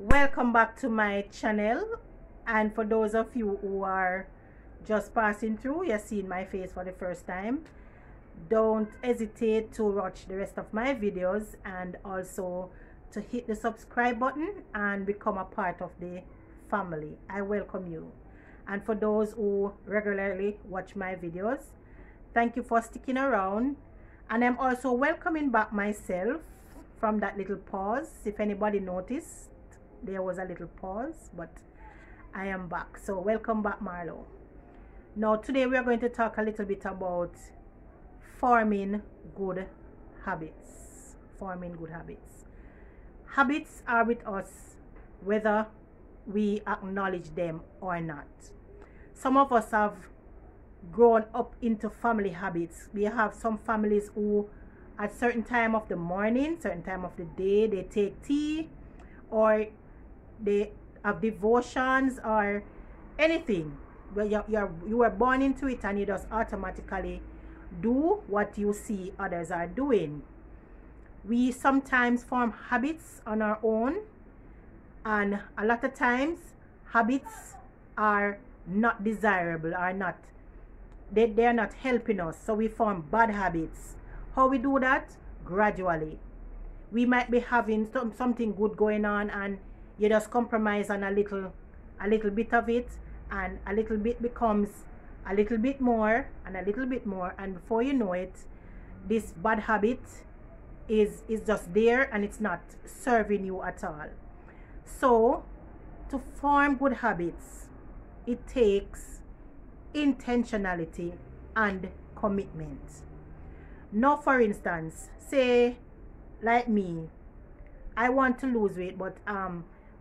Welcome back to my channel, and for those of you who are just passing through, you're seeing my face for the first time, don't hesitate to watch the rest of my videos and also to hit the subscribe button and become a part of the family. I welcome you. And for those who regularly watch my videos, thank you for sticking around. And I'm also welcoming back myself from that little pause. If anybody noticed, there was a little pause, but I am back. So welcome back, Marlo. Now today we are going to talk a little bit about forming good habits. Forming good habits. Habits are with us whether we acknowledge them or not. Some of us have grown up into family habits. We have some families who at certain time of the morning, certain time of the day, they take tea, or they have devotions or anything. But you were born into it and you just automatically do what you see others are doing. We sometimes form habits on our own, and a lot of times habits are not desirable, are not, they are not helping us, so we form bad habits. How we do that? Gradually. We might be having something good going on, and you just compromise on a little bit of it, and a little bit becomes a little bit more and a little bit more, and before you know it, this bad habit is just there and it's not serving you at all. So to form good habits, it takes intentionality and commitment. Now for instance, say like me, I want to lose weight, but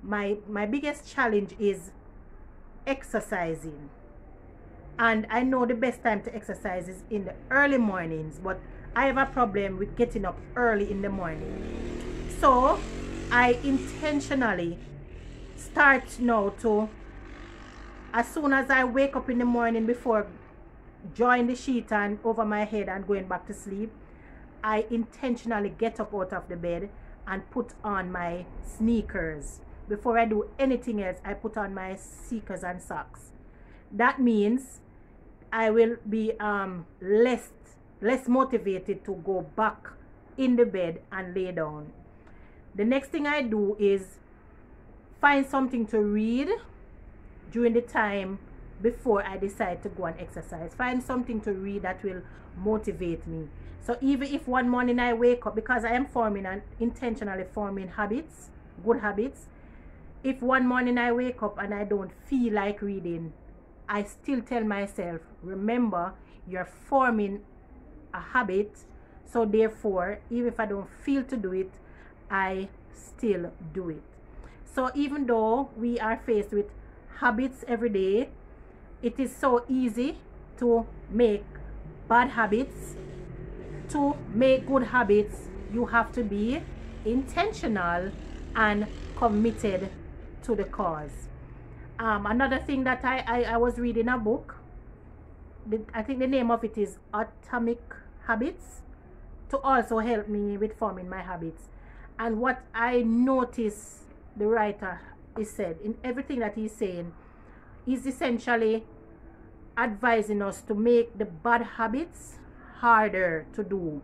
my biggest challenge is exercising, and I know the best time to exercise is in the early mornings, but I have a problem with getting up early in the morning. So I intentionally start now to, as soon as I wake up in the morning, before drawing the sheet and over my head and going back to sleep, I intentionally get up out of the bed and put on my sneakers. Before I do anything else, I put on my sneakers and socks. That means I will be less motivated to go back in the bed and lay down. The next thing I do is find something to read during the time before I decide to go and exercise. Find something to read that will motivate me. So even if one morning I wake up, because I am forming and intentionally forming habits, good habits, if one morning I wake up and I don't feel like reading, I still tell myself, remember, you're forming a habit, so therefore, even if I don't feel to do it, I still do it. So even though we are faced with habits every day, it is so easy to make bad habits. To make good habits, you have to be intentional and committed to the cause. Another thing that I was reading a book, I think the name of it is Atomic Habits, to also help me with forming my habits. And what I notice the writer is said in everything that he's saying is essentially advising us to make the bad habits harder to do.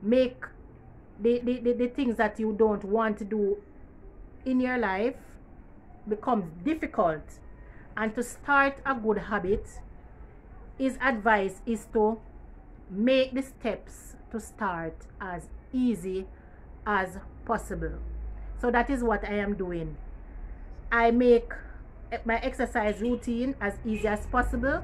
Make the things that you don't want to do in your life becomes difficult. And to start a good habit, his advice is to make the steps to start as easy as possible. So that is what I am doing. I make my exercise routine as easy as possible,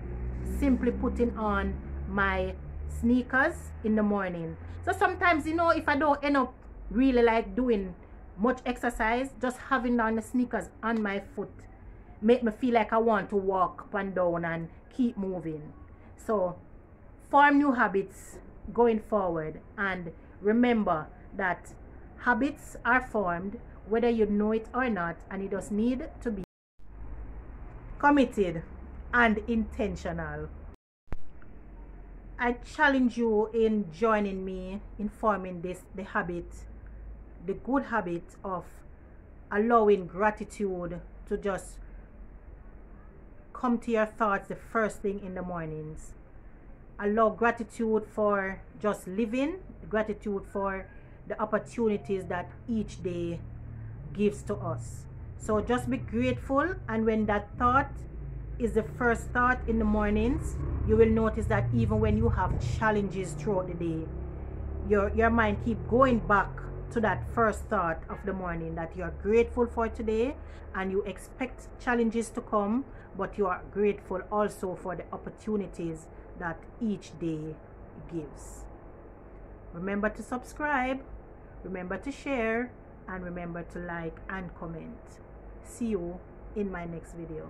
simply putting on my sneakers in the morning. So sometimes, you know, if I don't end up really like doing much exercise, just having on the sneakers on my foot make me feel like I want to walk up and down and keep moving. So form new habits going forward, and remember that habits are formed whether you know it or not, and you just need to be committed and intentional. I challenge you in joining me in forming the good habit of allowing gratitude to just come to your thoughts the first thing in the mornings. Allow gratitude for just living, gratitude for the opportunities that each day gives to us. So just be grateful, and when that thought is the first thought in the mornings, you will notice that even when you have challenges throughout the day, your mind keep going back to that first thought of the morning, that you are grateful for today, and you expect challenges to come, but you are grateful also for the opportunities that each day gives. Remember to subscribe, remember to share, and remember to like and comment. See you in my next video.